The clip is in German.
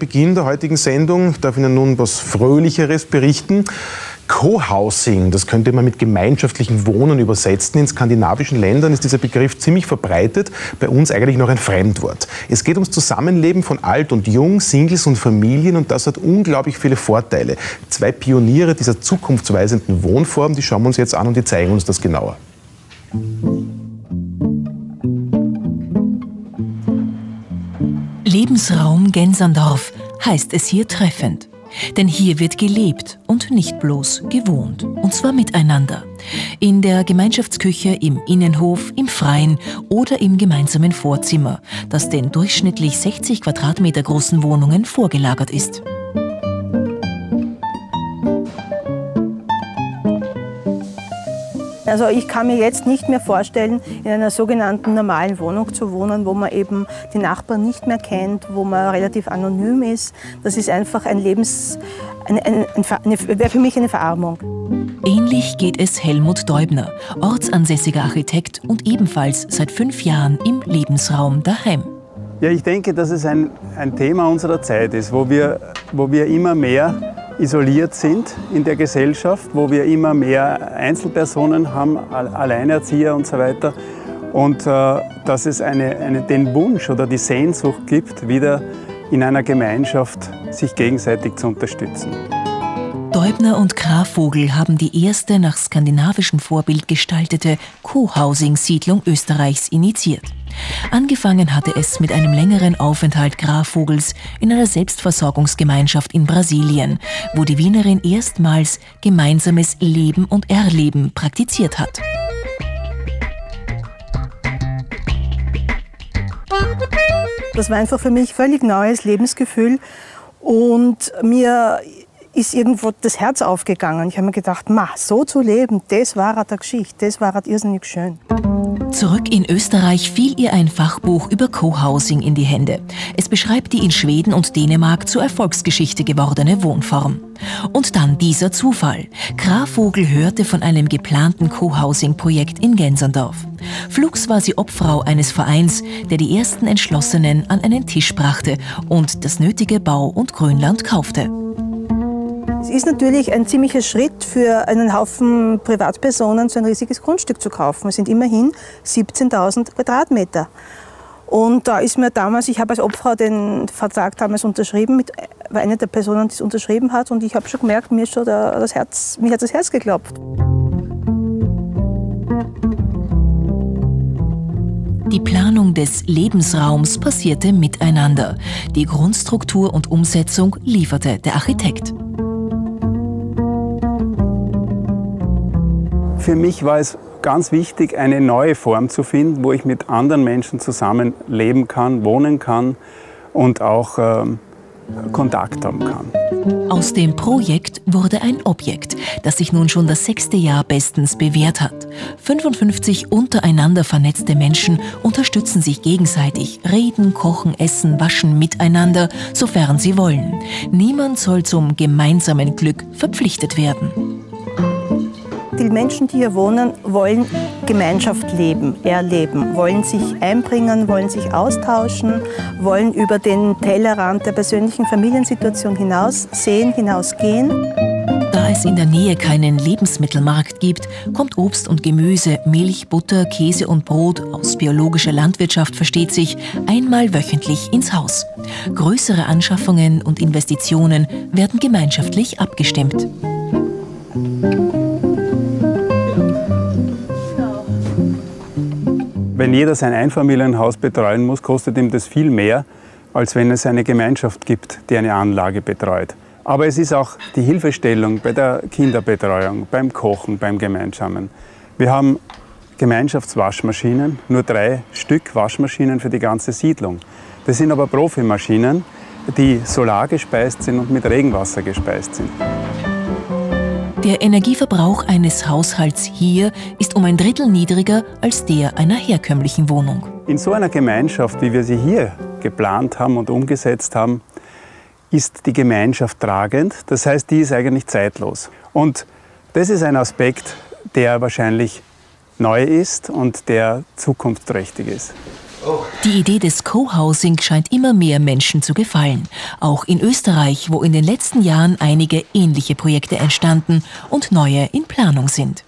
Beginn der heutigen Sendung darf ich Ihnen nun was Fröhlicheres berichten. Co-Housing, das könnte man mit gemeinschaftlichem Wohnen übersetzen. In skandinavischen Ländern ist dieser Begriff ziemlich verbreitet, bei uns eigentlich noch ein Fremdwort. Es geht ums Zusammenleben von Alt und Jung, Singles und Familien und das hat unglaublich viele Vorteile. Zwei Pioniere dieser zukunftsweisenden Wohnform, die schauen wir uns jetzt an und die zeigen uns das genauer. Lebensraum Gänserndorf heißt es hier treffend. Denn hier wird gelebt und nicht bloß gewohnt. Und zwar miteinander. In der Gemeinschaftsküche, im Innenhof, im Freien oder im gemeinsamen Vorzimmer, das den durchschnittlich 60 Quadratmeter großen Wohnungen vorgelagert ist. Also ich kann mir jetzt nicht mehr vorstellen, in einer sogenannten normalen Wohnung zu wohnen, wo man eben die Nachbarn nicht mehr kennt, wo man relativ anonym ist. Das ist einfach ein wäre für mich eine Verarmung. Ähnlich geht es Helmut Deubner, ortsansässiger Architekt und ebenfalls seit 5 Jahren im Lebensraum daheim. Ja, ich denke, dass es ein Thema unserer Zeit ist, wo wir immer mehr isoliert sind in der Gesellschaft, wo wir immer mehr Einzelpersonen haben, Alleinerzieher und so weiter. Und dass es den Wunsch oder die Sehnsucht gibt, wieder in einer Gemeinschaft sich gegenseitig zu unterstützen. Deubner und Graf Vogel haben die erste nach skandinavischem Vorbild gestaltete Co-Housing-Siedlung Österreichs initiiert. Angefangen hatte es mit einem längeren Aufenthalt Graf Vogels in einer Selbstversorgungsgemeinschaft in Brasilien, wo die Wienerin erstmals gemeinsames Leben und Erleben praktiziert hat. Das war einfach für mich völlig neues Lebensgefühl und mir ist irgendwo das Herz aufgegangen. Ich habe mir gedacht, so zu leben, das war eine Geschichte, das war irrsinnig schön. Zurück in Österreich fiel ihr ein Fachbuch über Co-Housing in die Hände. Es beschreibt die in Schweden und Dänemark zur Erfolgsgeschichte gewordene Wohnform. Und dann dieser Zufall. Graf Vogel hörte von einem geplanten Co-Housing-Projekt in Gänserndorf. Flugs war sie Obfrau eines Vereins, der die ersten Entschlossenen an einen Tisch brachte und das nötige Bau- und Grünland kaufte. Es ist natürlich ein ziemlicher Schritt für einen Haufen Privatpersonen, so ein riesiges Grundstück zu kaufen. Es sind immerhin 17.000 Quadratmeter. Und da ist mir damals, ich habe als Obfrau den Vertrag damals unterschrieben, war eine der Personen, die es unterschrieben hat. Und ich habe schon gemerkt, mir hat das Herz geklopft. Die Planung des Lebensraums passierte miteinander. Die Grundstruktur und Umsetzung lieferte der Architekt. Für mich war es ganz wichtig, eine neue Form zu finden, wo ich mit anderen Menschen zusammen leben kann, wohnen kann und auch Kontakt haben kann. Aus dem Projekt wurde ein Objekt, das sich nun schon das 6. Jahr bestens bewährt hat. 55 untereinander vernetzte Menschen unterstützen sich gegenseitig, reden, kochen, essen, waschen miteinander, sofern sie wollen. Niemand soll zum gemeinsamen Glück verpflichtet werden. Die Menschen, die hier wohnen, wollen Gemeinschaft leben, erleben, wollen sich einbringen, wollen sich austauschen, wollen über den Tellerrand der persönlichen Familiensituation hinaussehen, hinausgehen. Da es in der Nähe keinen Lebensmittelmarkt gibt, kommt Obst und Gemüse, Milch, Butter, Käse und Brot aus biologischer Landwirtschaft, versteht sich, einmal wöchentlich ins Haus. Größere Anschaffungen und Investitionen werden gemeinschaftlich abgestimmt. Wenn jeder sein Einfamilienhaus betreuen muss, kostet ihm das viel mehr, als wenn es eine Gemeinschaft gibt, die eine Anlage betreut. Aber es ist auch die Hilfestellung bei der Kinderbetreuung, beim Kochen, beim Gemeinsamen. Wir haben Gemeinschaftswaschmaschinen, nur 3 Stück Waschmaschinen für die ganze Siedlung. Das sind aber Profimaschinen, die solargespeist sind und mit Regenwasser gespeist sind. Der Energieverbrauch eines Haushalts hier ist um ein Drittel niedriger als der einer herkömmlichen Wohnung. In so einer Gemeinschaft, wie wir sie hier geplant haben und umgesetzt haben, ist die Gemeinschaft tragend. Das heißt, die ist eigentlich zeitlos. Und das ist ein Aspekt, der wahrscheinlich neu ist und der zukunftsträchtig ist. Die Idee des Co-Housing scheint immer mehr Menschen zu gefallen. Auch in Österreich, wo in den letzten Jahren einige ähnliche Projekte entstanden und neue in Planung sind.